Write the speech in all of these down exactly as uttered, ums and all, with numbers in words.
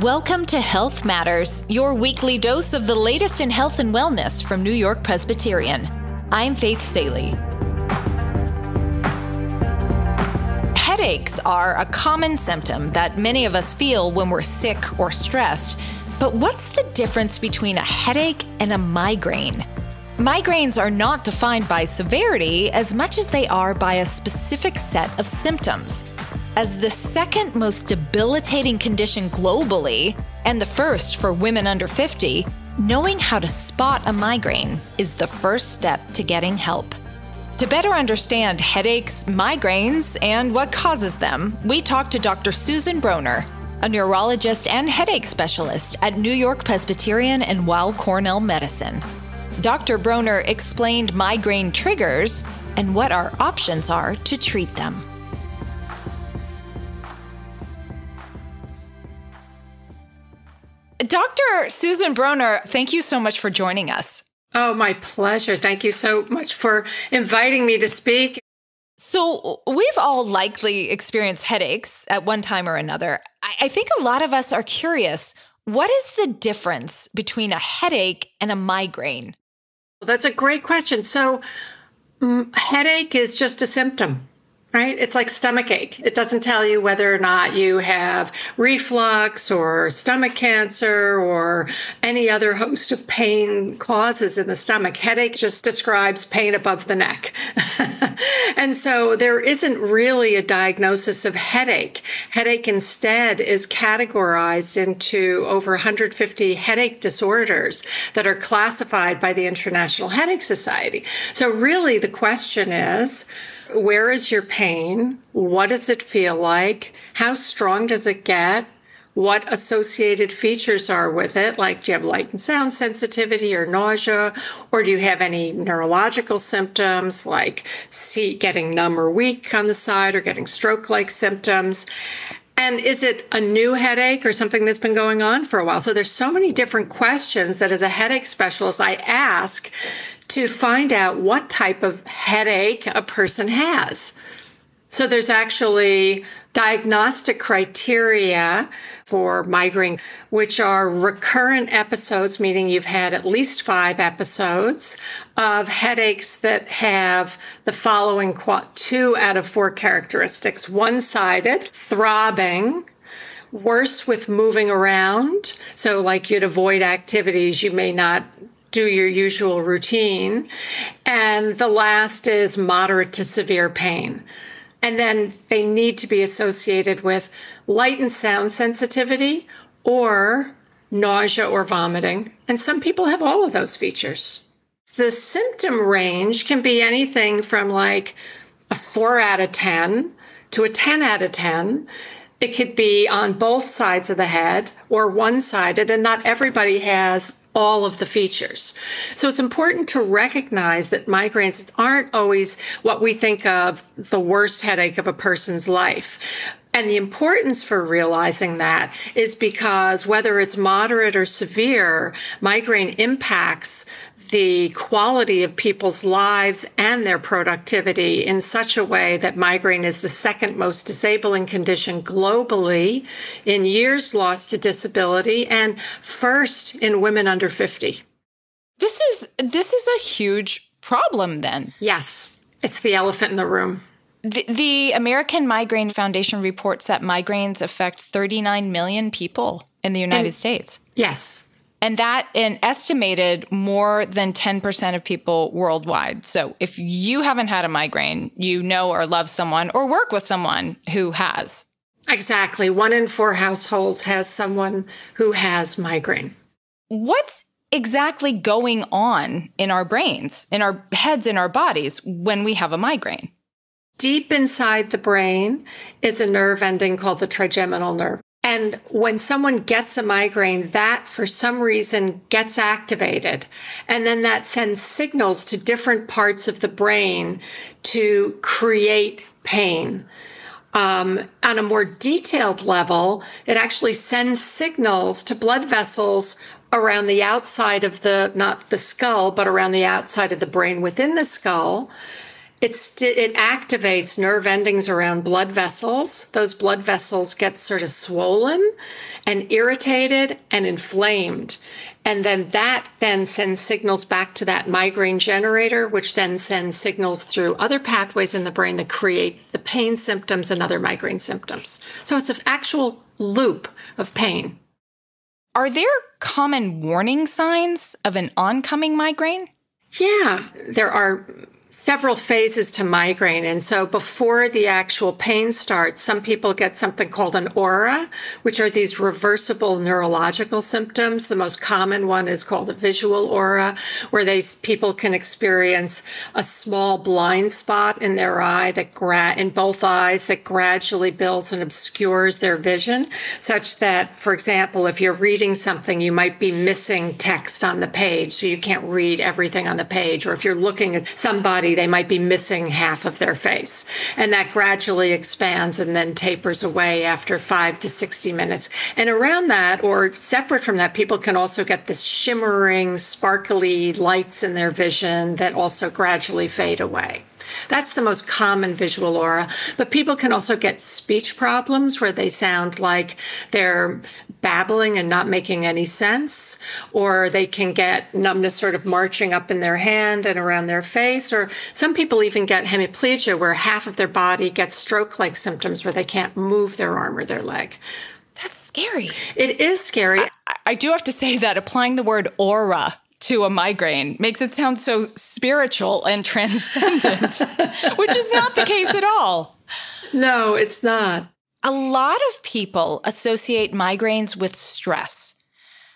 Welcome to Health Matters, your weekly dose of the latest in health and wellness from New York Presbyterian. I'm Faith Saley. Headaches are a common symptom that many of us feel when we're sick or stressed. But what's the difference between a headache and a migraine? Migraines are not defined by severity as much as they are by a specific set of symptoms. As the second most debilitating condition globally, and the first for women under fifty, knowing how to spot a migraine is the first step to getting help. To better understand headaches, migraines, and what causes them, we talked to Doctor Susan Broner, a neurologist and headache specialist at New York Presbyterian and Weill Cornell Medicine. Doctor Broner explained migraine triggers and what our options are to treat them. Doctor Susan Broner, thank you so much for joining us. Oh, my pleasure. Thank you so much for inviting me to speak. So we've all likely experienced headaches at one time or another. I think a lot of us are curious, what is the difference between a headache and a migraine? Well, that's a great question. So um, headache is just a symptom. Right? It's like stomach ache. It doesn't tell you whether or not you have reflux or stomach cancer or any other host of pain causes in the stomach. Headache just describes pain above the neck. And so there isn't really a diagnosis of headache. Headache instead is categorized into over one hundred fifty headache disorders that are classified by the International Headache Society. So really the question is, where is your pain? What does it feel like? How strong does it get? What associated features are with it? Like, do you have light and sound sensitivity or nausea? Or do you have any neurological symptoms like see, getting numb or weak on the side or getting stroke-like symptoms? And is it a new headache or something that's been going on for a while? So there's so many different questions that as a headache specialist, I ask to find out what type of headache a person has. So there's actually diagnostic criteria for migraine, which are recurrent episodes, meaning you've had at least five episodes of headaches that have the following two out of four characteristics: one-sided, throbbing, worse with moving around. So like you'd avoid activities, you may not do your usual routine. And the last is moderate to severe pain. And then they need to be associated with light and sound sensitivity or nausea or vomiting. And some people have all of those features. The symptom range can be anything from like a four out of ten to a ten out of ten. It could be on both sides of the head or one-sided, and not everybody has all of the features. So it's important to recognize that migraines aren't always what we think of the worst headache of a person's life. And the importance for realizing that is because whether it's moderate or severe, migraine impacts the quality of people's lives and their productivity in such a way that migraine is the second most disabling condition globally, in years lost to disability, and first in women under fifty. This is this is a huge problem then. Yes, it's the elephant in the room. The, the American Migraine Foundation reports that migraines affect thirty-nine million people in the United and, States. Yes. And that an estimated more than ten percent of people worldwide. So if you haven't had a migraine, you know or love someone or work with someone who has. Exactly. One in four households has someone who has migraine. What's exactly going on in our brains, in our heads, in our bodies when we have a migraine? Deep inside the brain is a nerve ending called the trigeminal nerve. And when someone gets a migraine, that for some reason gets activated. And then that sends signals to different parts of the brain to create pain. Um, on a more detailed level, it actually sends signals to blood vessels around the outside of the, not the skull, but around the outside of the brain within the skull. It's, it activates nerve endings around blood vessels. Those blood vessels get sort of swollen and irritated and inflamed. And then that then sends signals back to that migraine generator, which then sends signals through other pathways in the brain that create the pain symptoms and other migraine symptoms. So it's an actual loop of pain. Are there common warning signs of an oncoming migraine? Yeah, there are several phases to migraine. And so before the actual pain starts, some people get something called an aura, which are these reversible neurological symptoms. The most common one is called a visual aura, where they, people can experience a small blind spot in their eye, that gra- in both eyes, that gradually builds and obscures their vision, such that, for example, if you're reading something, you might be missing text on the page, so you can't read everything on the page. Or if you're looking at somebody, they might be missing half of their face. And that gradually expands and then tapers away after five to sixty minutes. And around that, or separate from that, people can also get this shimmering, sparkly lights in their vision that also gradually fade away. That's the most common visual aura. But people can also get speech problems where they sound like they're babbling and not making any sense, or they can get numbness sort of marching up in their hand and around their face, or some people even get hemiplegia, where half of their body gets stroke-like symptoms where they can't move their arm or their leg. That's scary. It is scary. I, I do have to say that applying the word aura to a migraine makes it sound so spiritual and transcendent, which is not the case at all. No, it's not. A lot of people associate migraines with stress.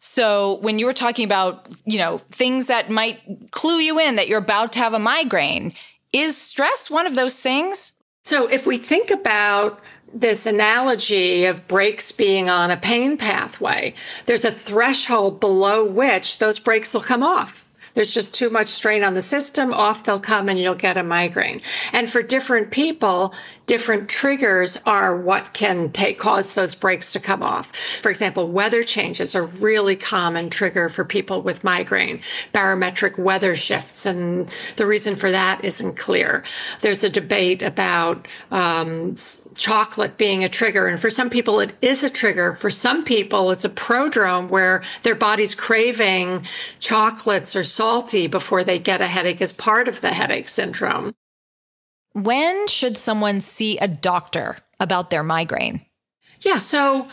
So when you were talking about, you know, things that might clue you in that you're about to have a migraine, is stress one of those things? So if we think about this analogy of brakes being on a pain pathway, there's a threshold below which those brakes will come off. There's just too much strain on the system, off they'll come and you'll get a migraine. And for different people, different triggers are what can take, cause those brakes to come off. For example, weather changes are a really common trigger for people with migraine, barometric weather shifts, and the reason for that isn't clear. There's a debate about um, chocolate being a trigger, and for some people it is a trigger. For some people it's a prodrome where their body's craving chocolates or salty before they get a headache as part of the headache syndrome. When should someone see a doctor about their migraine? Yeah, so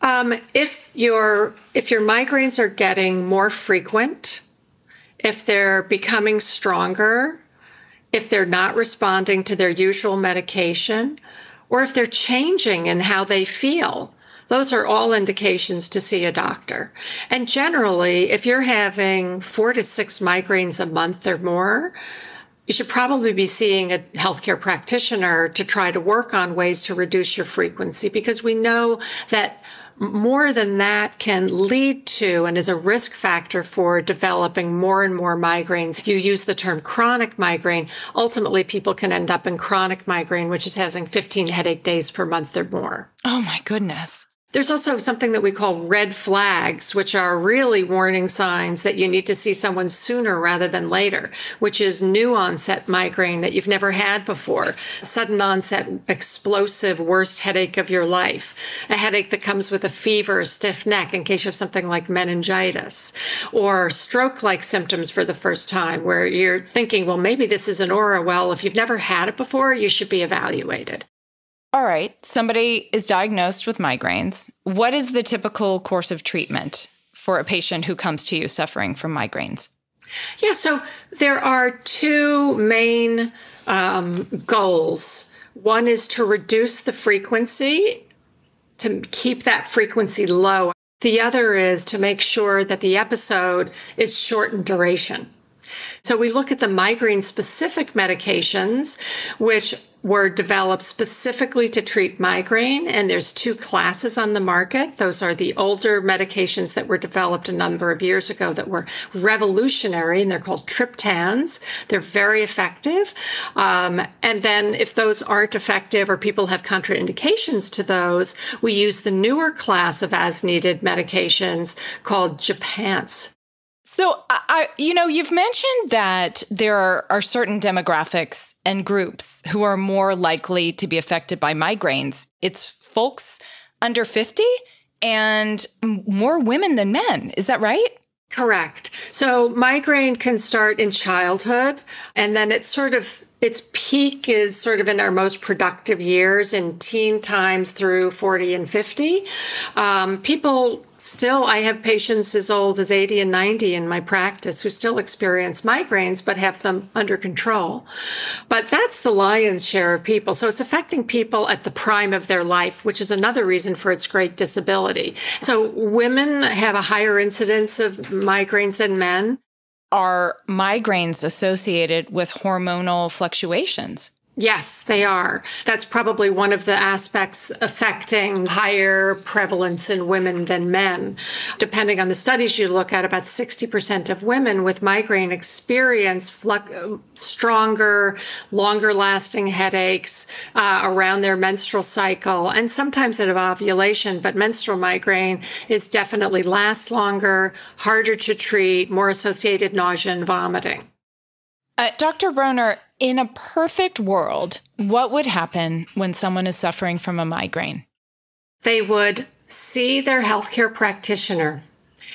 um, if your if your migraines are getting more frequent, if they're becoming stronger, if they're not responding to their usual medication, or if they're changing in how they feel, those are all indications to see a doctor. And generally, if you're having four to six migraines a month or more, you should probably be seeing a healthcare practitioner to try to work on ways to reduce your frequency, because we know that more than that can lead to and is a risk factor for developing more and more migraines. You use the term chronic migraine. Ultimately, people can end up in chronic migraine, which is having fifteen headache days per month or more. Oh, my goodness. There's also something that we call red flags, which are really warning signs that you need to see someone sooner rather than later, which is new onset migraine that you've never had before, sudden onset, explosive, worst headache of your life, a headache that comes with a fever, a stiff neck in case you have something like meningitis, or stroke-like symptoms for the first time where you're thinking, well, maybe this is an aura. Well, if you've never had it before, you should be evaluated. All right, somebody is diagnosed with migraines. What is the typical course of treatment for a patient who comes to you suffering from migraines? Yeah, so there are two main um, goals. One is to reduce the frequency, to keep that frequency low. The other is to make sure that the episode is short in duration. So we look at the migraine-specific medications, which were developed specifically to treat migraine. And there's two classes on the market. Those are the older medications that were developed a number of years ago that were revolutionary, and they're called triptans. They're very effective. Um, and then if those aren't effective or people have contraindications to those, we use the newer class of as-needed medications called gepants. So, I, you know, you've mentioned that there are, are certain demographics and groups who are more likely to be affected by migraines. It's folks under fifty and more women than men. Is that right? Correct. So migraine can start in childhood, and then it's sort of its peak is sort of in our most productive years in teen times through forty and fifty. Um, people still, I have patients as old as eighty and ninety in my practice who still experience migraines, but have them under control. But that's the lion's share of people. So it's affecting people at the prime of their life, which is another reason for its great disability. So women have a higher incidence of migraines than men. Are migraines associated with hormonal fluctuations? Yes, they are. That's probably one of the aspects affecting higher prevalence in women than men. Depending on the studies you look at, about sixty percent of women with migraine experience flu- stronger, longer-lasting headaches uh, around their menstrual cycle, and sometimes at ovulation, but menstrual migraine is definitely lasts longer, harder to treat, more associated nausea and vomiting. Uh, Doctor Broner, in a perfect world, what would happen when someone is suffering from a migraine? They would see their healthcare practitioner,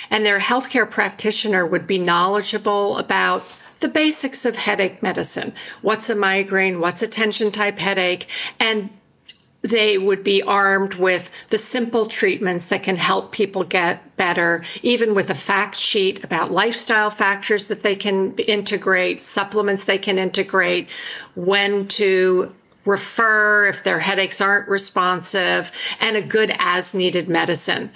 and their healthcare practitioner would be knowledgeable about the basics of headache medicine. What's a migraine? What's a tension-type headache? And they would be armed with the simple treatments that can help people get better, even with a fact sheet about lifestyle factors that they can integrate, supplements they can integrate, when to refer if their headaches aren't responsive, and a good as-needed medicine.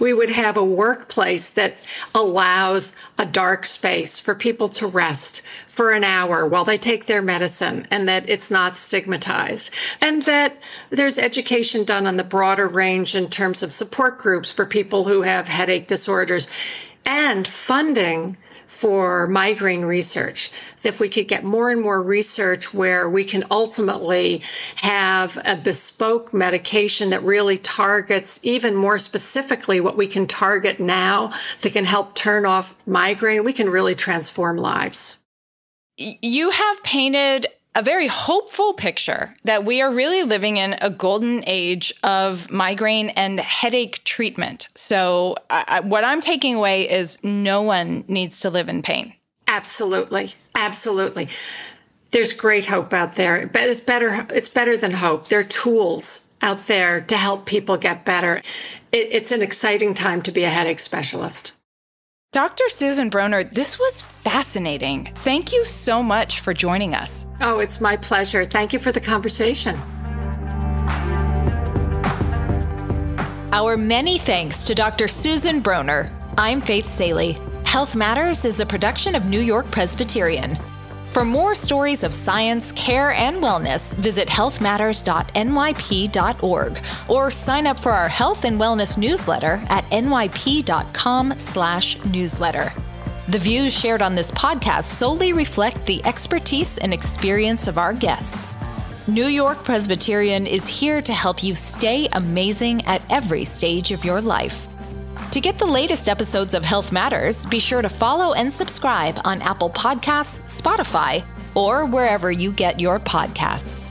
We would have a workplace that allows a dark space for people to rest for an hour while they take their medicine, and that it's not stigmatized, and that there's education done on the broader range in terms of support groups for people who have headache disorders, and funding for migraine research. If we could get more and more research where we can ultimately have a bespoke medication that really targets even more specifically what we can target now that can help turn off migraine, we can really transform lives. You have painted a very hopeful picture that we are really living in a golden age of migraine and headache treatment. So I, what I'm taking away is no one needs to live in pain. Absolutely. Absolutely. There's great hope out there. It's better, it's better than hope. There are tools out there to help people get better. It, it's an exciting time to be a headache specialist. Doctor Susan Broner, this was fascinating. Thank you so much for joining us. Oh, it's my pleasure. Thank you for the conversation. Our many thanks to Doctor Susan Broner. I'm Faith Saley. Health Matters is a production of New York Presbyterian. For more stories of science, care, and wellness, visit health matters dot n y p dot org or sign up for our health and wellness newsletter at n y p dot com slash newsletter. The views shared on this podcast solely reflect the expertise and experience of our guests. New York Presbyterian is here to help you stay amazing at every stage of your life. To get the latest episodes of Health Matters, be sure to follow and subscribe on Apple Podcasts, Spotify, or wherever you get your podcasts.